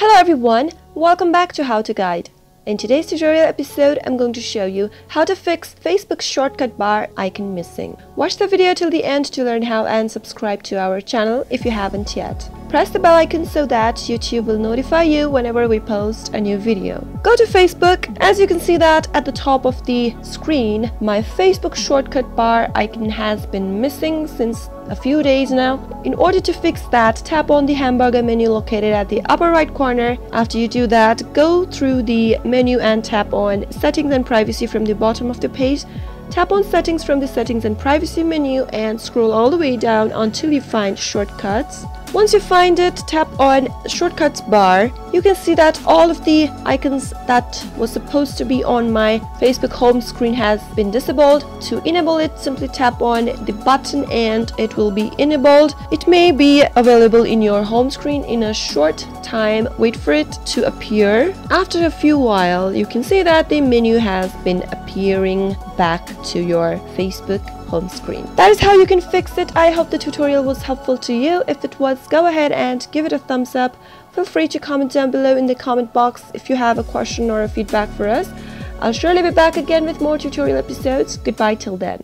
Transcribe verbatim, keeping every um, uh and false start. Hello everyone, welcome back to How To Guide. In today's tutorial episode, I'm going to show you how to fix Facebook's shortcut bar icon missing. Watch the video till the end to learn how, and subscribe to our channel if you haven't yet. Press the bell icon so that YouTube will notify you whenever we post a new video. Go to Facebook. As you can see that at the top of the screen, my Facebook shortcut bar icon has been missing since a few days now. In order to fix that, tap on the hamburger menu located at the upper right corner. After you do that, go through the menu and tap on Settings and Privacy from the bottom of the page. Tap on Settings from the Settings and Privacy menu and scroll all the way down until you find Shortcuts. Once you find it, tap on Shortcuts bar. You can see that all of the icons that was supposed to be on my Facebook home screen has been disabled. To enable it, simply tap on the button and it will be enabled. It may be available in your home screen in a short time. Wait for it to appear. After a few while, you can see that the menu has been appearing back to your Facebook home screen. That is how you can fix it. I hope the tutorial was helpful to you. If it was, go ahead and give it a thumbs up. Feel free to comment down below in the comment box if you have a question or a feedback for us. I'll surely be back again with more tutorial episodes. Goodbye till then.